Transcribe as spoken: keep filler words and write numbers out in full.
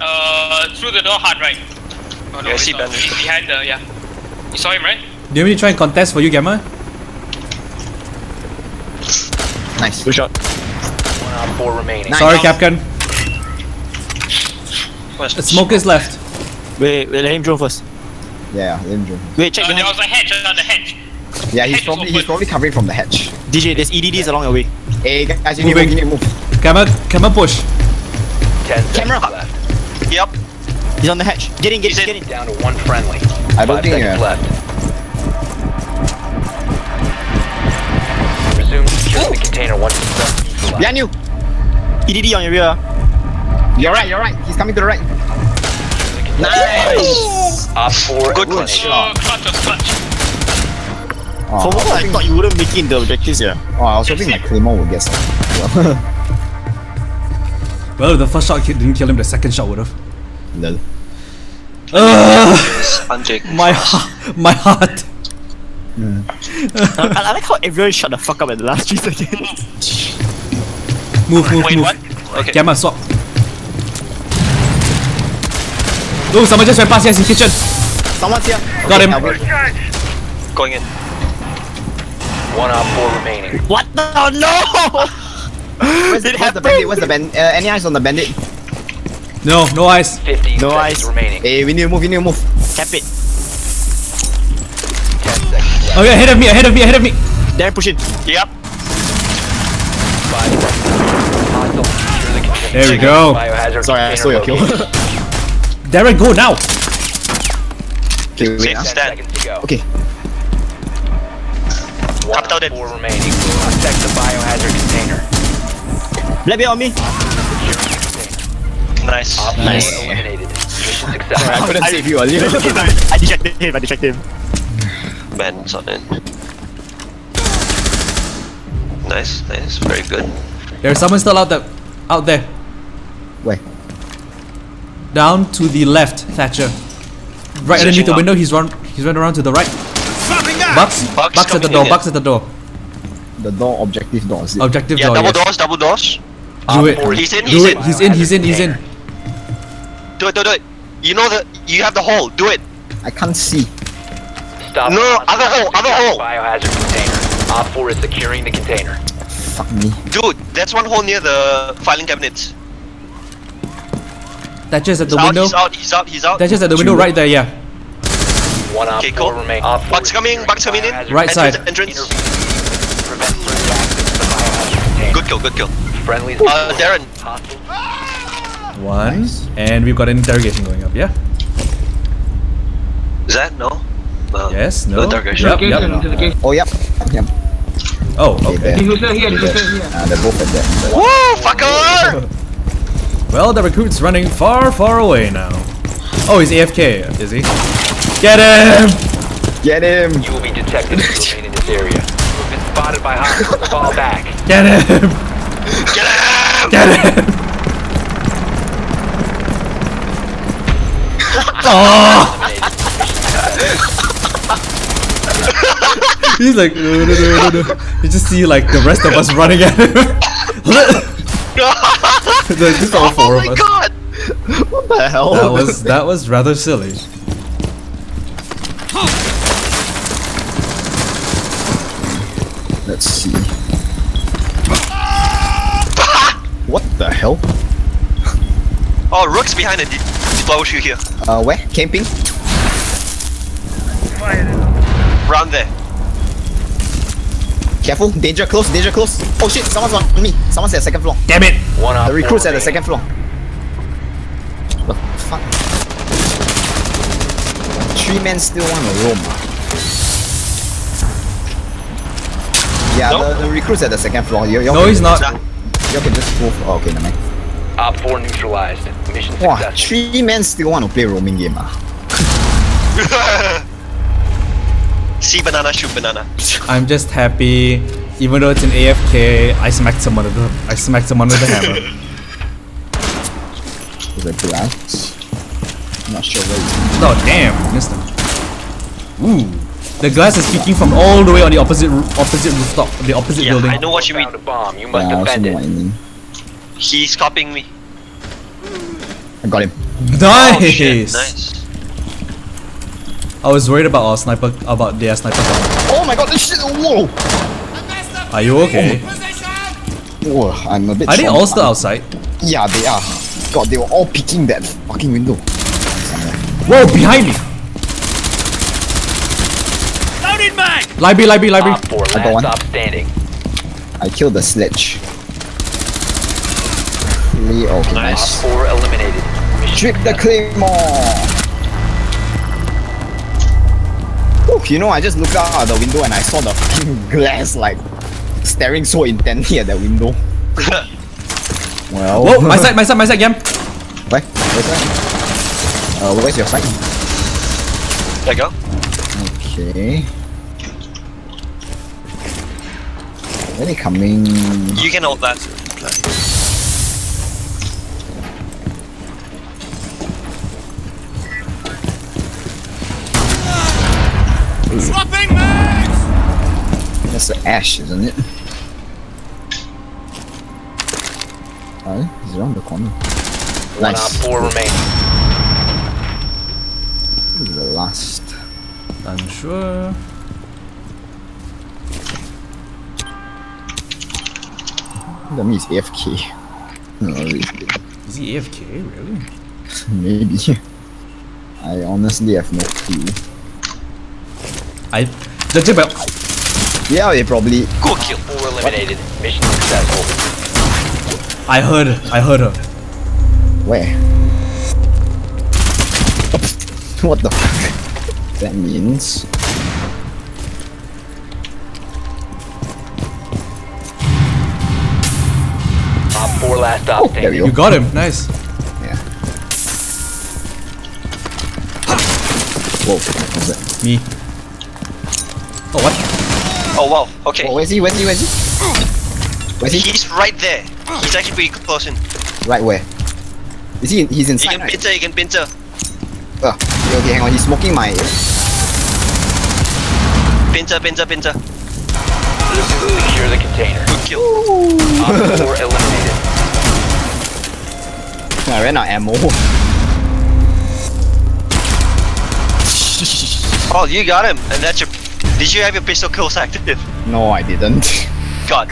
Uh, through the door, hard right. Oh no, yeah, he's behind the, yeah. You saw him, right? Do you want me to try and contest for you, Gamma? Nice. Good shot. One on four remaining. Nice. Sorry, Capcan. The smoke is left. Wait, wait, let him drone first. Yeah, let him drone. Wait, check. Uh, the there was a hedge on the hedge. Yeah, the he's hedge probably he's probably covering from the hedge. D J, there's E D Ds yeah. along your way. Hey guys, you need to move. Camera, camera push. Ten camera up. Left. Yep. He's on the hedge. Get in, get in, get in. Down to one friendly. I don't Five think yeah. left. Resume securing the container once it's done. Behind you. E D D on your rear. You're right, you're right. He's coming to the right. Nice! Up for good clutch. Oh, clutch, clutch. Oh, for what? I, I thought you wouldn't make it in the objectives, yeah. Oh, I was hoping my Claymore would get something. Well, if the first shot didn't kill him, the second shot would've. Lol. Uh, my heart. My heart. Mm. I, I like how everyone shut the fuck up at the last three seconds. Move, move, Wait, move. What? Okay. Gamma, swap. Oh, someone just went past. Yes, in the kitchen. Someone's here. Got okay, him. Albert. Going in. One out four remaining. What the? Oh, no! Where's it where's the bandit? Where's the bandit? Uh, any eyes on the bandit? No, no eyes. No eyes remaining. Hey, we need to move. We need to move. Cap it. ten seconds. Okay, ahead of me. Ahead of me. Ahead of me. There, push it. Yep. There we go. Sorry, I saw your kill. Derek, go now! Okay, wait, Six uh. seconds to go. Okay. One out of four remaining. Protect the biohazard container. Left it on me! Nice. Op nice. Eliminated. I couldn't I, save you earlier. I detected him, I detected him. Man, it's on in. Nice, nice, very good. There's someone still out there. Out there. Where? Down to the left, Thatcher. Right underneath the window, he's run he's run around to the right. Bucks, Bucks, Bucks at the door, Bucks at the door. The door, objective door, is it? Objective yeah, door, double yes. doors, double doors. Do it, he's in, he's in, he's in, he's in, he's in. Do it, do it, do it. You know that, you have the hole, do it. I can't see. Stop. No, no, other hole, other hole. Biohazard container. Op four is securing the container. Fuck me. Dude, that's one hole near the filing cabinets. Thatcher's at the window. He's out, he's out, he's out. Thatcher's at the window right there, yeah. Okay, cool. Bugs coming, Bugs coming in. Right side. Entrance. Good kill, good kill. Uh, Darren. One. And we've got an interrogation going up, yeah? Is that? No? No. Yes, no. Interrogation. Yep, yep. Oh, yep. Yep. Oh, okay. He's still here, he's still here. They're both at that. Woo, fucker! Well, the recruit's running far, far away now. Oh, he's A F K, is he? Get him! Get him! You will be detected if you remain in this area. You've been spotted by hostiles. Fall back. Get him! Get him! Get him! Oh! He's like, no, no, no, no, no. You just see like the rest of us running at him. Just all four oh my of us. God! What the hell? That was that was rather silly. Let's see. What the hell? Oh, Rook's behind a blow shoe here. Uh, where? Camping? Round there. Careful, danger close, danger close. Oh shit, someone's on me. Someone's at the second floor. Damn it! One up, the recruit's at the second floor. What the fuck? Three men still want to roam. Yeah, nope. the, the recruit's at the second floor. You're, you're no, he's not. You can just move. Oh, okay, never mind. Op four neutralized. Mission wow, success. Three men still want to play roaming game. Ah. See banana, shoot banana. I'm just happy, even though it's an A F K, I smacked someone with the I smacked someone with the hammer. Was it glass? I'm not sure where he's going. Oh damn, missed him. Ooh. The glass is peeking from all the way on the opposite opposite rooftop, the opposite yeah, building. I know what you mean. You must yeah, defend it. He is copying me. I I got him. Nice. Oh, shit. Nice. I was worried about our sniper, about their sniper gun. Oh my god, this shit! Whoa! Are you okay? Oh, I'm a bit. Are they all still outside? Yeah, they are. God, they were all peeking that fucking window. Whoa, behind me! Loaded mag! Library, library, library. I got one. Upstanding. I killed the sledge. Okay, nice. Four eliminated. Trick the claymore. You know, I just looked out of the window and I saw the fucking glass like staring so intently at that window. Well, whoa, my side, my side, my side, Gam. Where? Where's that? Uh, where's your side? There you go. Okay. Where are they coming? You can hold that. Swapping mags! That's the Ash, isn't it? Oh, he's around the corner. One nice. Four remaining. This is the last. I'm sure. That means A F K. No, is he A F K? Really? Maybe. I honestly have no clue. I that's about. Yeah, they probably. Good kill. All eliminated. What? Mission successful. I heard. I heard her. Where? What the fuck? That means. Top four last up. Oh, there you go. You got him. Nice. Yeah. Whoa. What was that? Me. Oh, what? Oh, wow. Okay. Oh, where's he? Where's he? Where's he? Where's he? He's right there. He's actually pretty close in. Right where? Is he in, he's inside, you can right? Pinter, you can pinter. Oh, okay, okay, hang on. He's smoking my... Pinter, pinter, pinter. Secure the container. Good kill. Op four eliminated. I ran out of ammo. Oh, you got him. And that's your... Did you have your pistol kills active? No, I didn't. God.